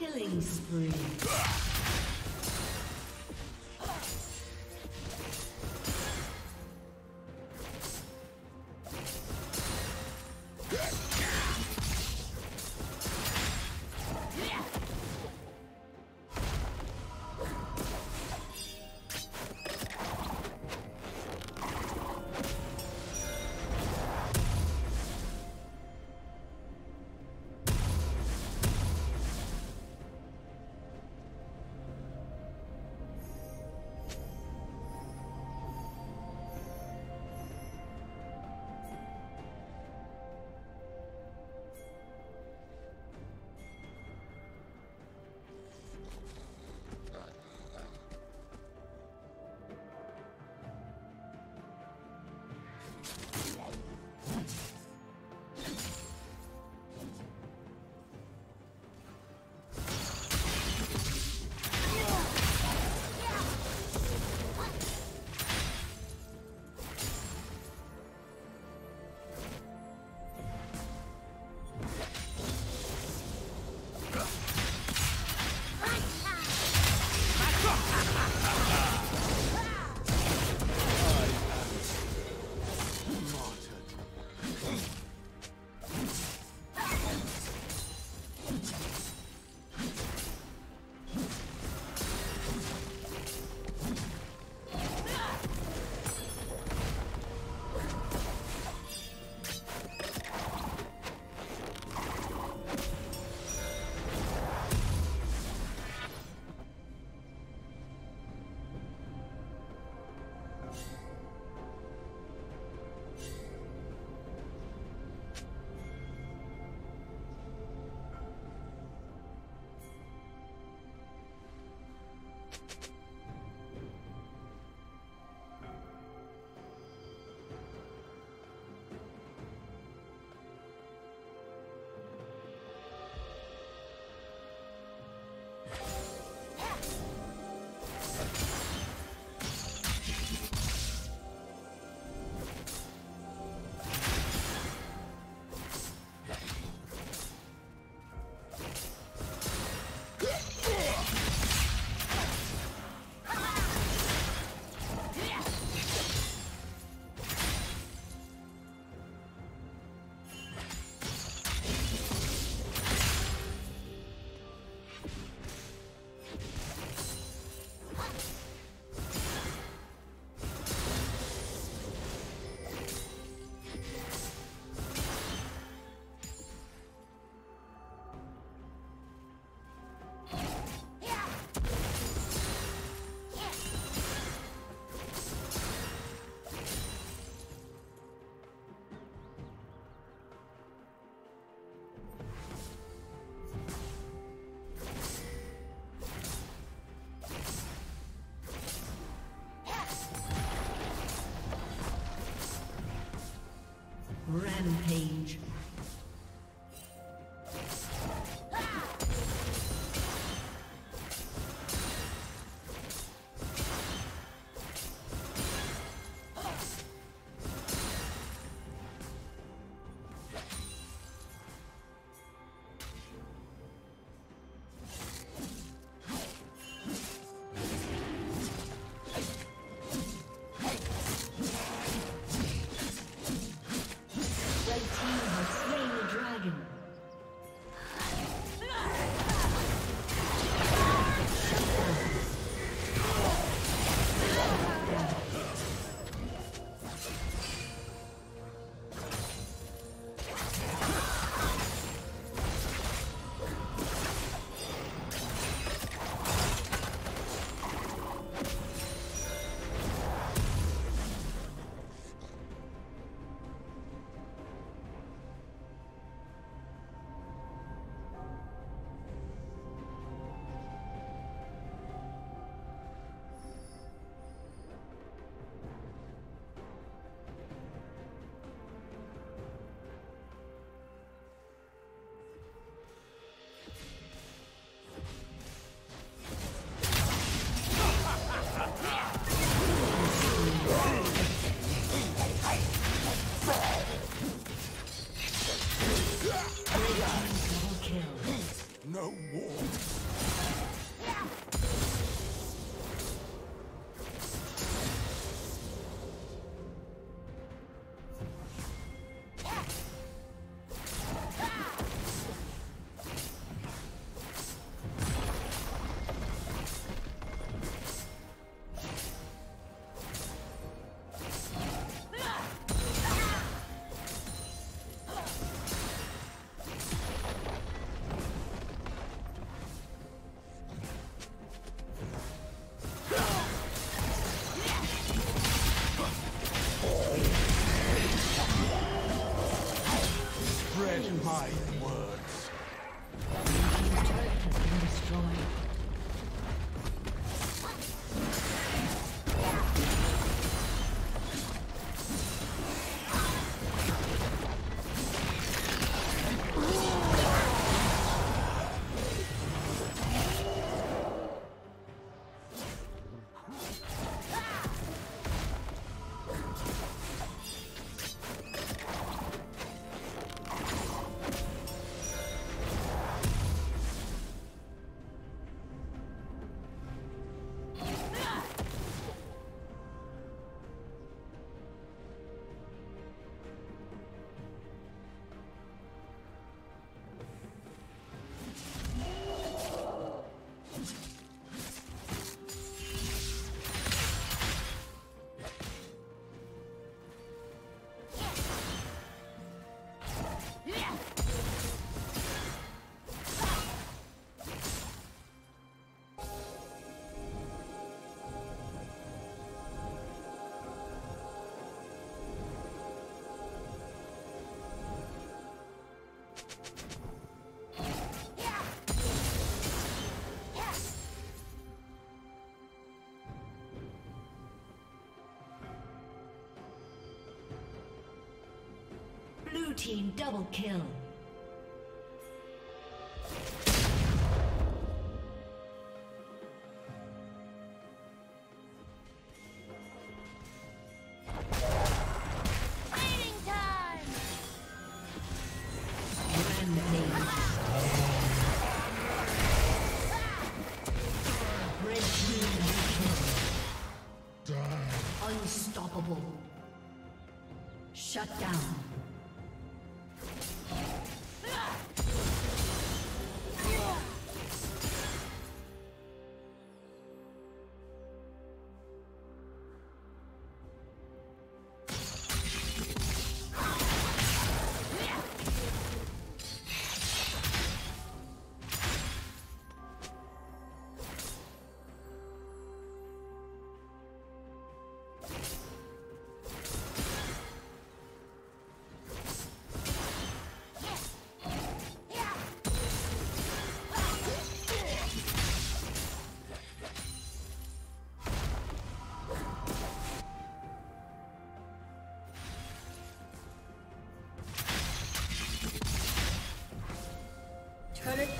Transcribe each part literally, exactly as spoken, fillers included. Killing spree. No war. Team double kill.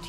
Blue